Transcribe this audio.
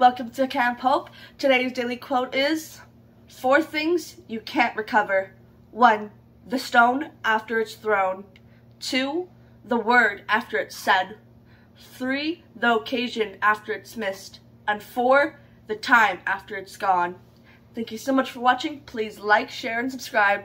Welcome to Camp Hope. Today's daily quote is, "Four things you can't recover. 1. The stone after it's thrown. 2. The word after it's said. 3. The occasion after it's missed. And 4. The time after it's gone." Thank you so much for watching. Please like, share, and subscribe.